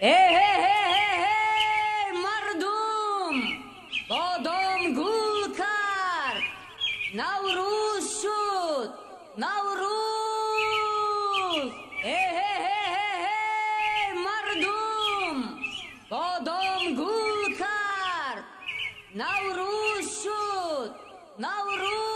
Hey hey hey hey hey mardum bodom gul kar Navruz shud Navruz hey hey hey hey hey mardum bodom gul kar Navruz shud Navruz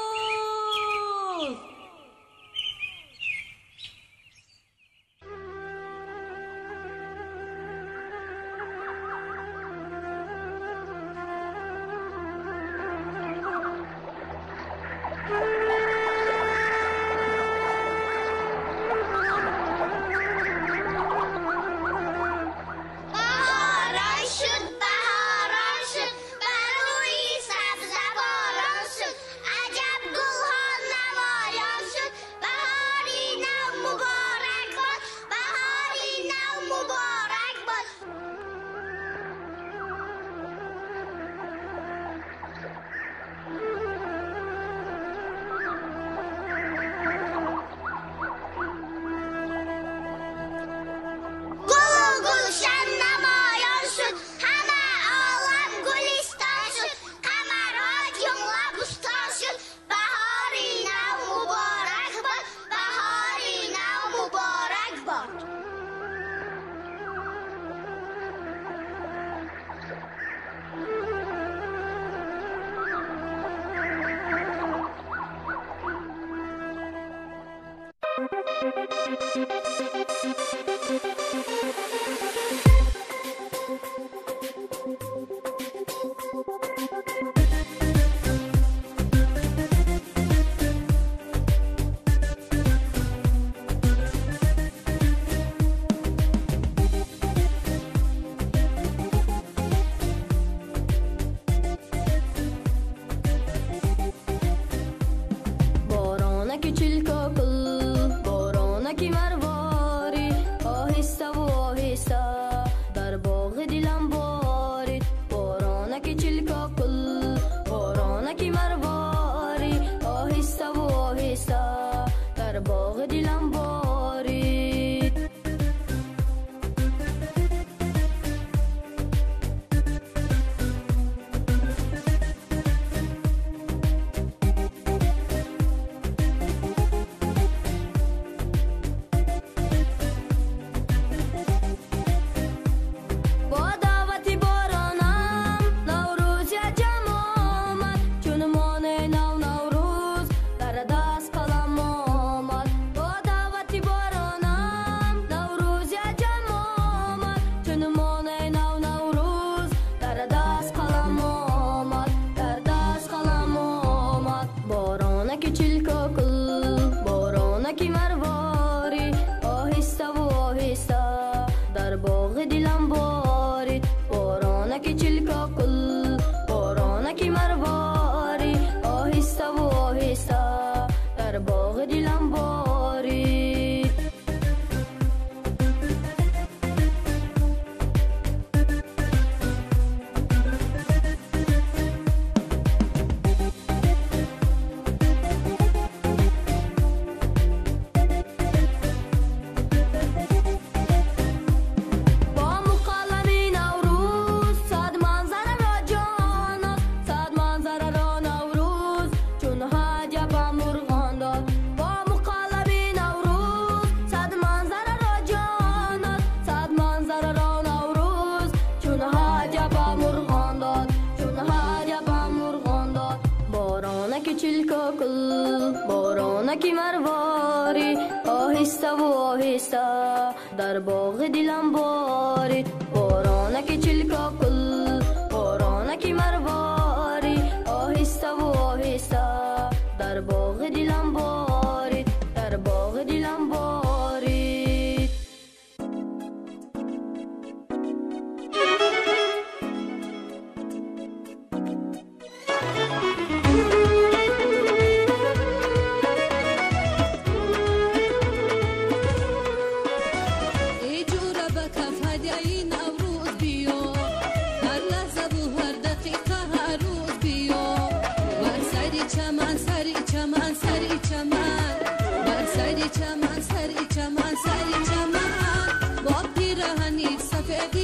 Sari chaman, Bappi rahani safedi.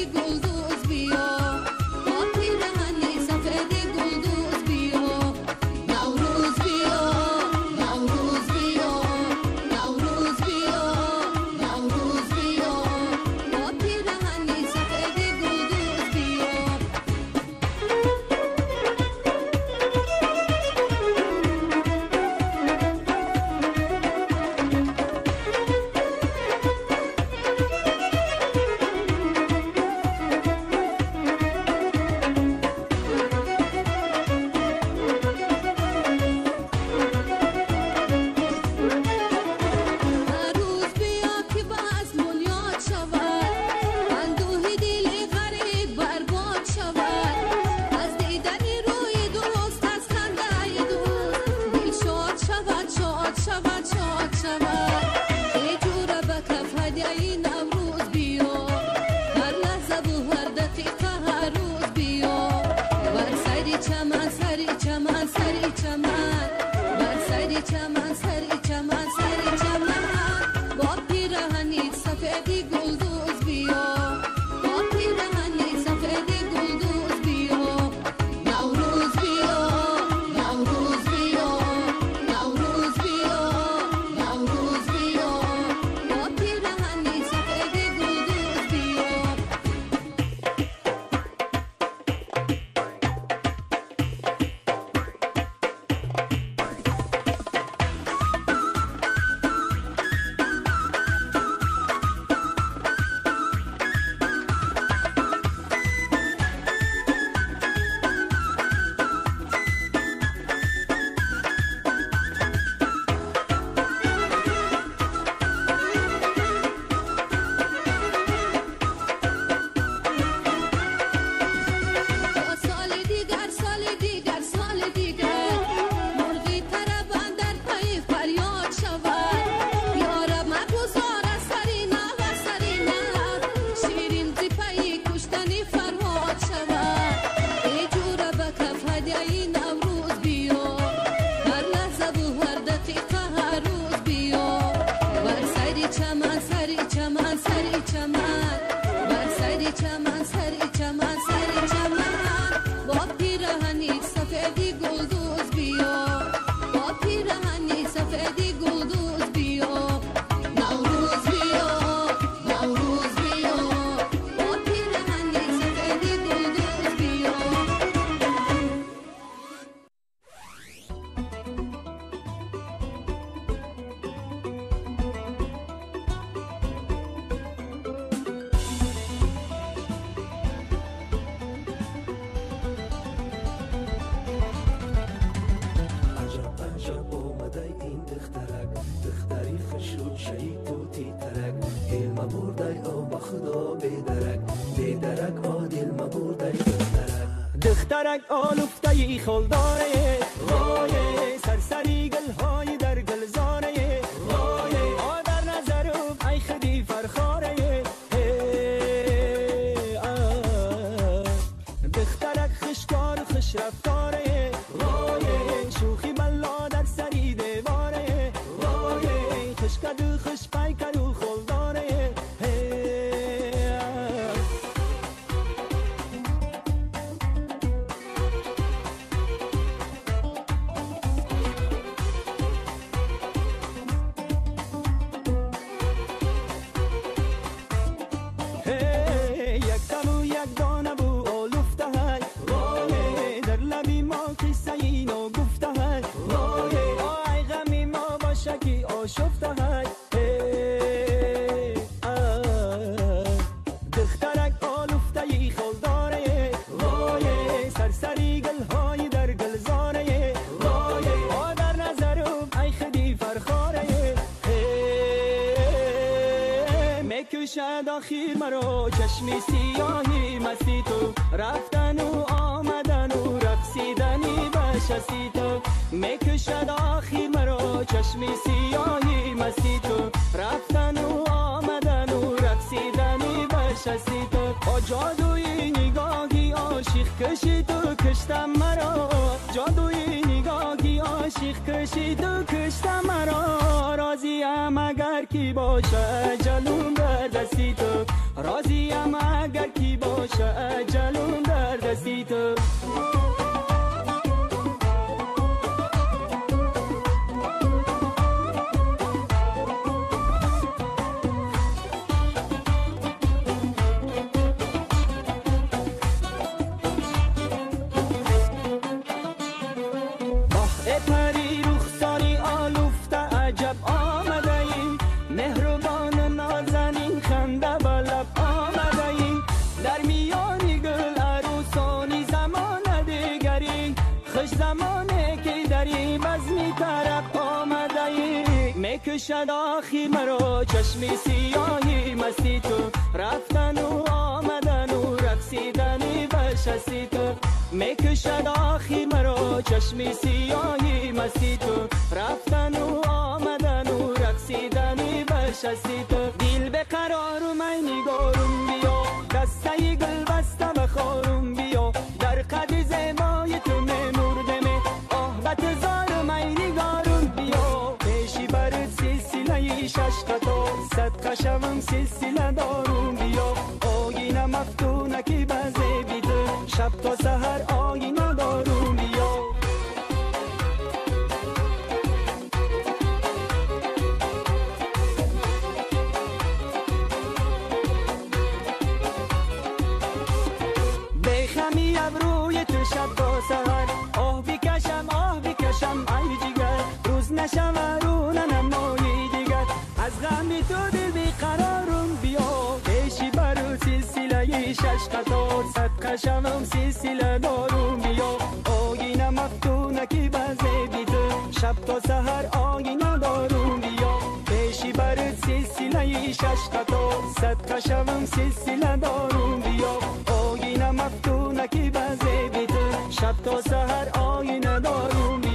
شوم سلسله دارون بیا آینه مفتونه که بزه بیده شب تا سهر آینه دارون بیا بخمی ابروی تو شب تا سهر آه بکشم ای جگر روز نشم وروننم نایی دیگر از غم تو دل بیقرارم بیا پیشی برو سلسله شش قطار صدقه شمم سلسله دارم بیا آینه مفتونه که بزه بیده شب تا سهر آینه دارم بیا پیشی برو سلسله شش قطار صدقه شمم سلسله دارم بیا آینه مفتونه که بزه بیده شب تا سهر آینه دارم بیا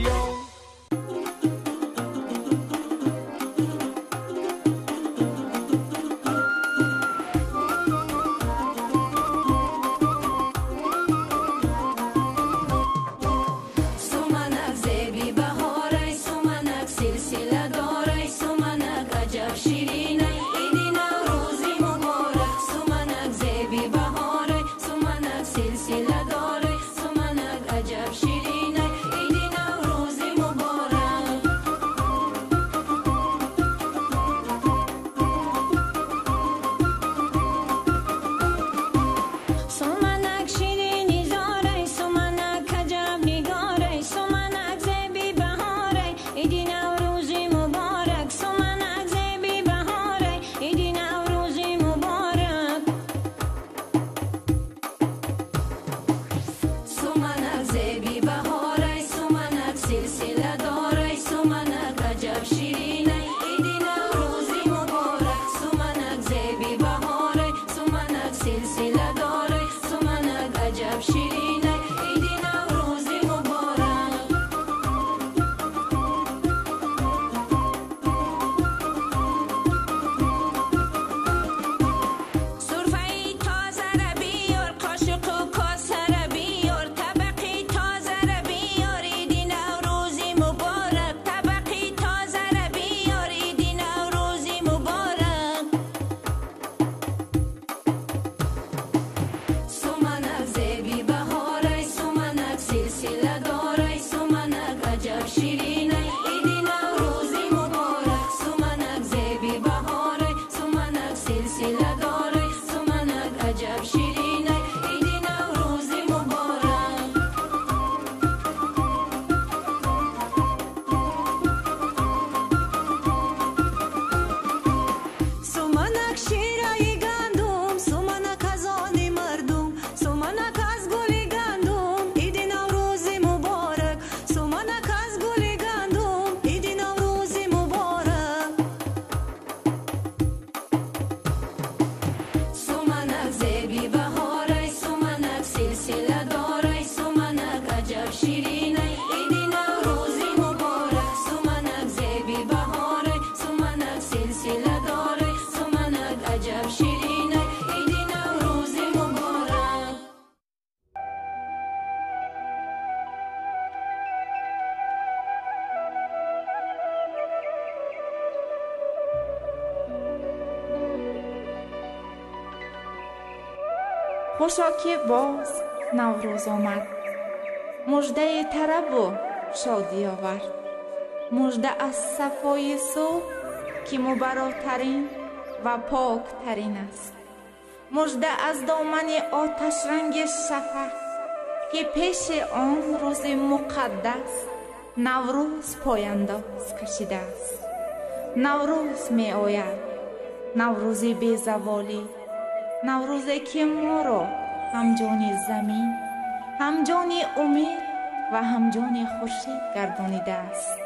خوشا که باز نوروز آمد مژده طرب و شادی آورد مژده از صفای صبح که مبراترین و پاکترین است مژده از دامن آتش رنگ شفق که پیش آن روز مقدس نوروز پایانداز کشیده است نوروز می آید نوروز بی زوالی نوروزی که ما را هم جان زمین هم جان امید و هم جان خورشید گردانیده است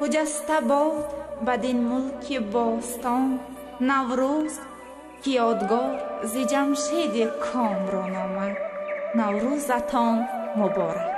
خجسته باد بدین ملک باستان نوروز که یادگار ز جمشید کامران آمد نوروزتان مبارک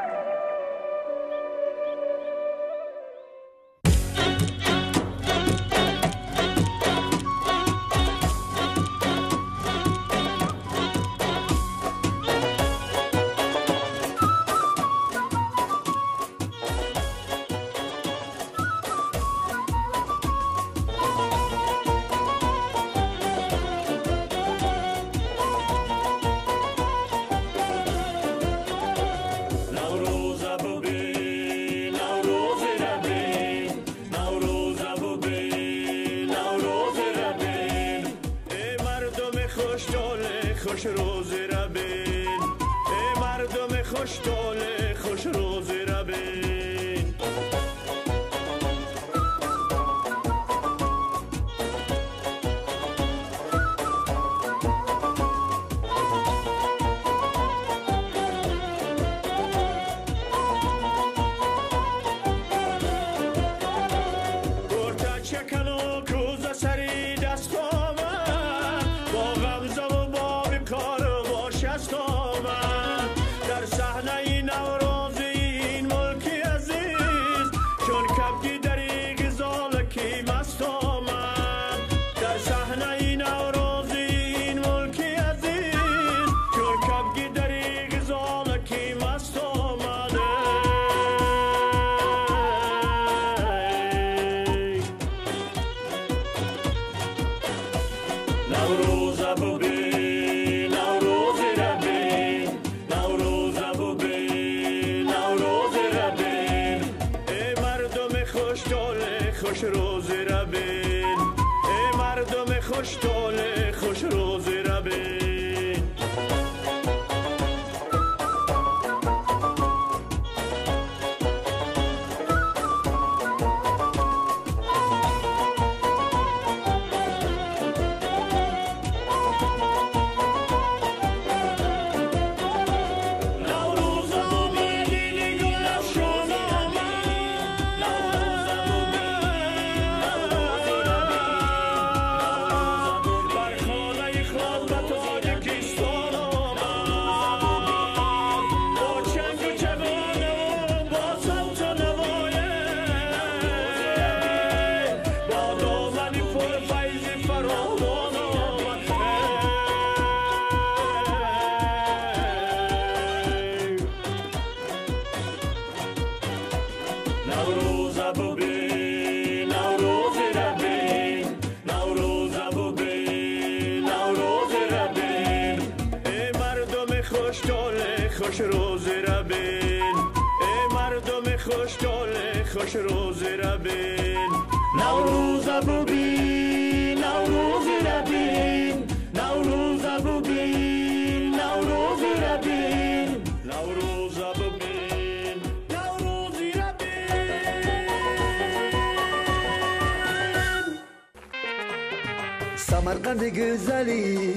Samarkand güzeli,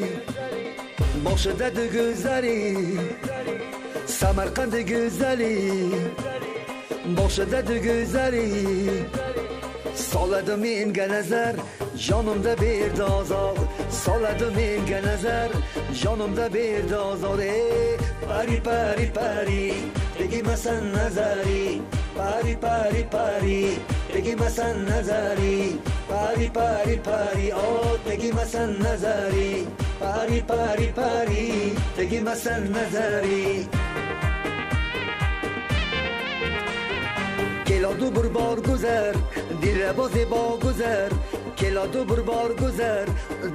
Bakşede güzeli. Samarkand güzeli, Bakşede güzeli. Saladım inge nazar, canımda bir dazar. Saladım inge nazar, canımda bir dazar. Pari pari pari, değmesin nazari. Pari pari pari, değmesin nazari. Pari pari pari, oh değmesin nazari. Pari pari pari, değmesin nazari. Kela du bir bar güzel, dile bozi ba güzel. Kela du bir bar güzel,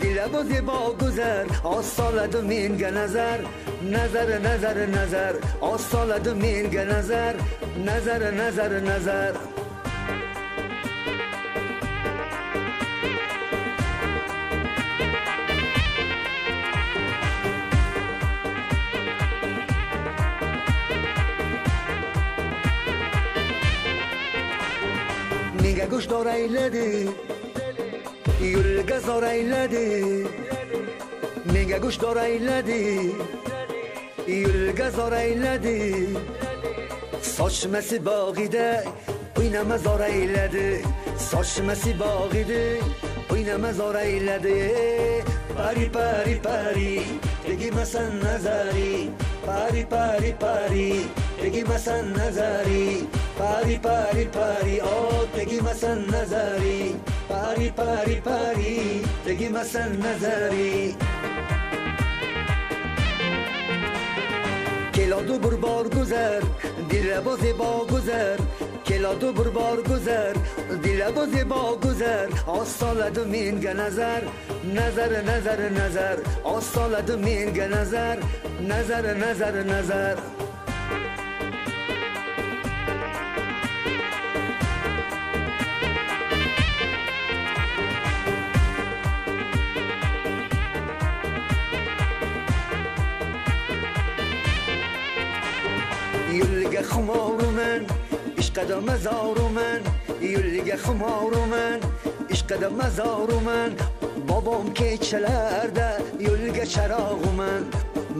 dile bozi ba güzel. Asaladım inge nazar, nazar nazar nazar. Asaladım inge nazar, nazar nazar nazar. گوش دارایلدی، یولگا زارایلدی. میگه گوش دارایلدی، یولگا زارایلدی. ساچ مسی باقیده، اینم زارایلدی. ساچ مسی باقیده، اینم زارایلدی. پری پری پری، دیگی مسن نزاری. پری پری پری، دیگی مسن نزاری. Pari pari pari, oh değmesin nazari. Pari pari pari, değmesin nazari. Keladu bir bar güzel, dile bozi ba güzel. Keladu bir bar güzel, dile bozi ba güzel. Asaladım inge nazar, nazar nazar nazar. Asaladım inge nazar, nazar nazar nazar. خمار من عشق مزار من یولیگه خمار من عشق مزار من بابام که چلرده یولیگه چراغ من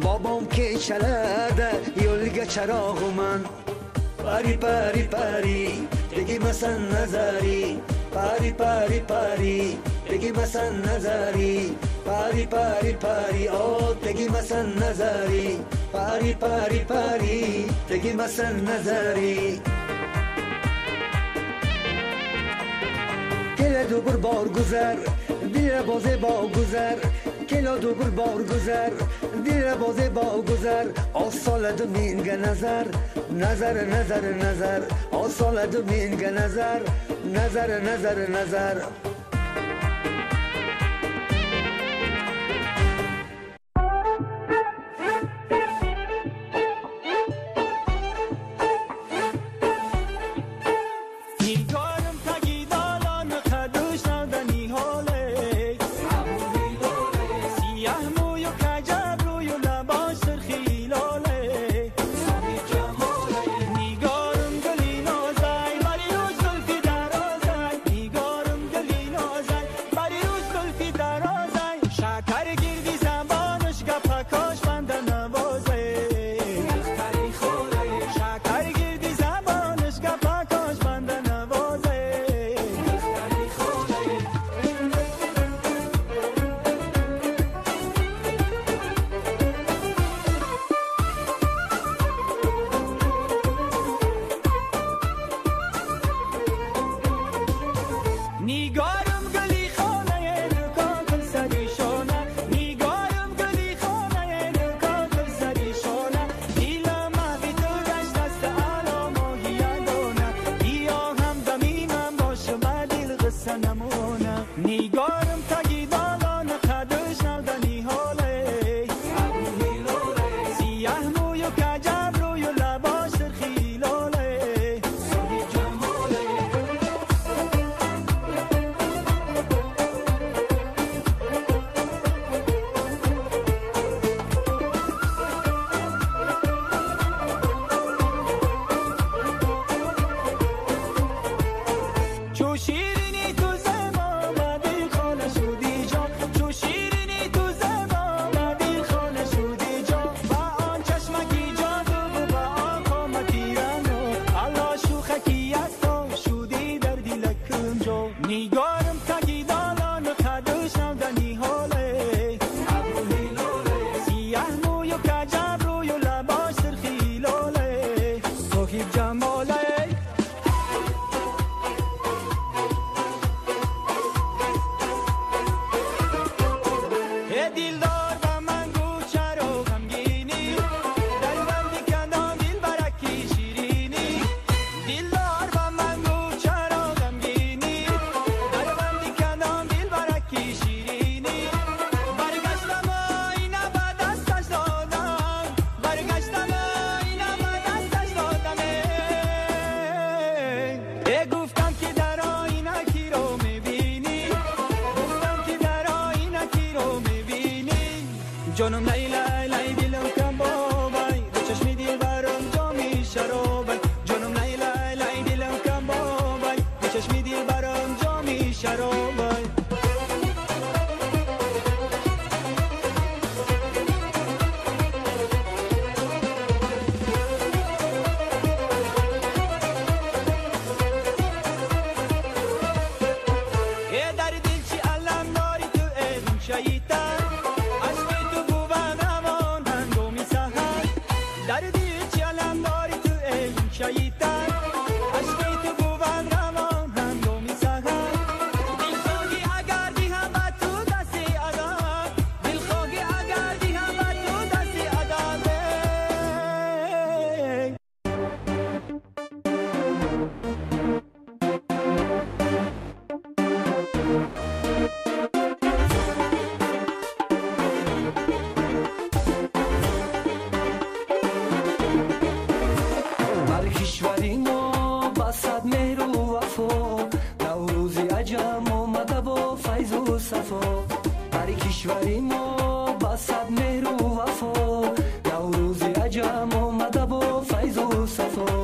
بابام که چلرده یولیگه چراغ من پری پری پری دیگه مثلا نظری پری پری پری دیگه مثلا نظری پری پری پری آو دیگه مثلا نظری پری پری پری دیگه مثلا نظری کلا دو بر بار گذر دل بازه با گذر کلا دو بر بار گذر دل بازه با گذر آسالد منگه نظر نظر نظر نظر آسالد منگه نظر نظر نظر نظر Faz o safo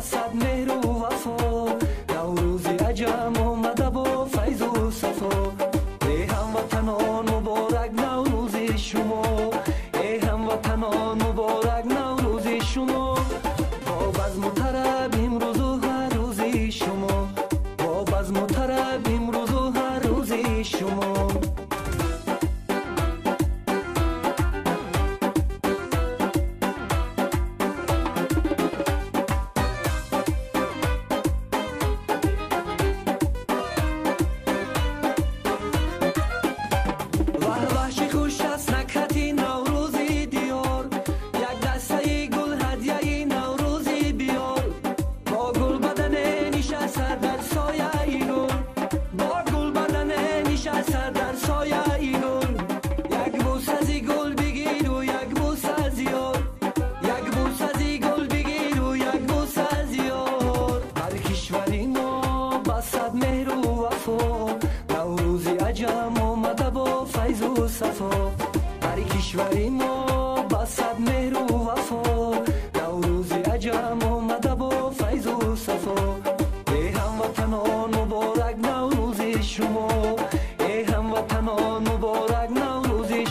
صد مهر و وفا، نوروز عجم آمده با فیض و صفا. ای هموطنان مبارک نوروز شما، ای هموطنان مبارک نوروز شما. با بزم و طرب امروز و هر روز شما، با بزم و طرب امروز و هر روز شما.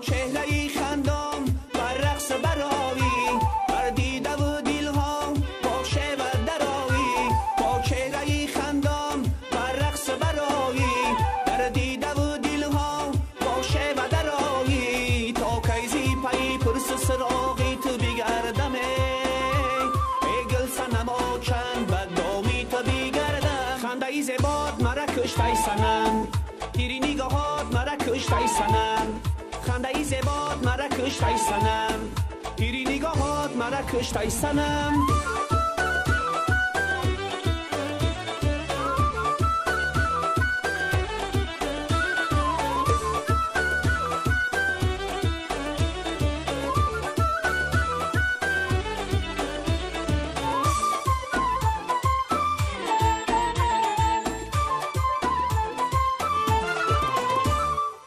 چهره خندان بر رقص برآیی، بر دیده و کشتای سنم، خنده ای زباد مرا کشتای سنم، پیری نگاهات مرا کشتای سنم.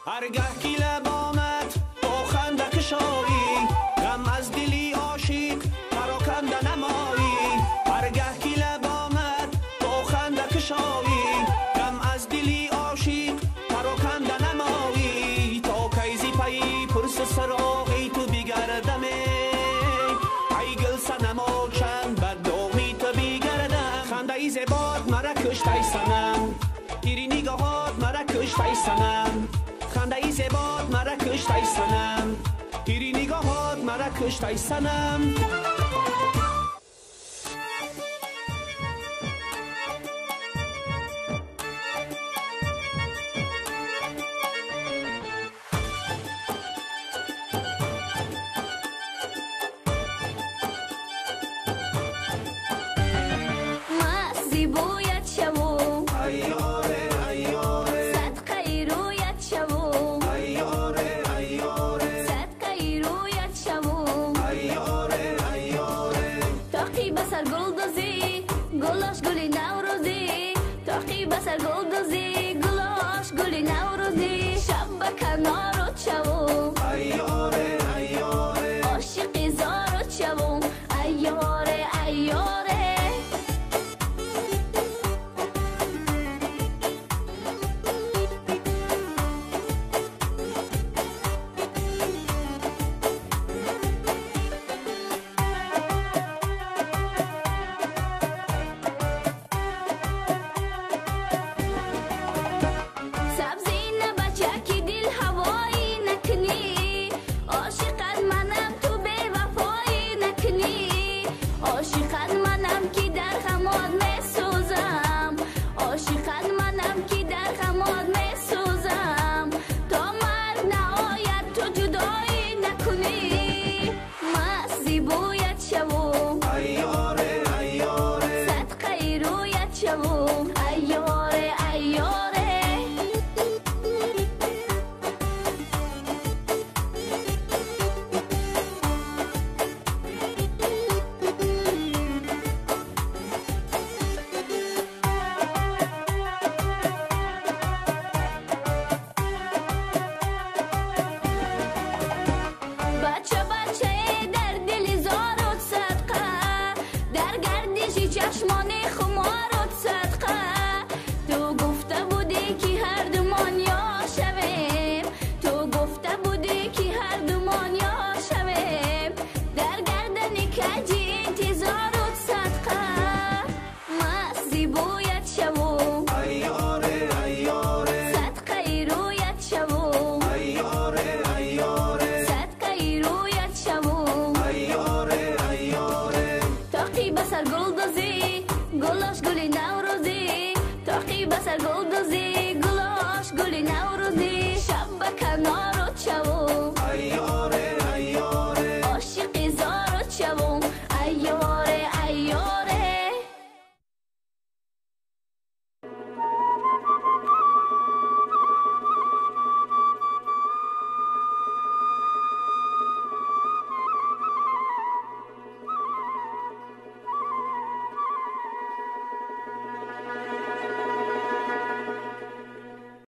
هرگاه که لب آمد با خنده کشایی، غم از دلی عاشق پراکنده نمایی. هرگاه که لب آمد با خنده کشایی، غم از دلی عاشق پراکنده نمایی. تا کی ز پی پرس سراغی تو بگردم، ای گل صنما چند بد دامی تو بگردم. خنده ای زباد مرا کشتای صنم، تیری نگاهات مرا کشتای صنم. خنده ای زباد مرا کشتای صنم، تیری نگاهات مرا کشتای صنم. ما زیبایت شو بسر گلدوزی گلاش گلی نوروزی شب به کنارت شوم ایاره ایاره عاشق زارت شوم ایاره ایاره Gol